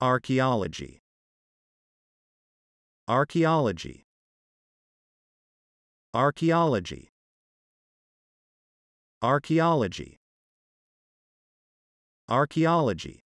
Archaeology. Archaeology. Archaeology. Archaeology. Archaeology.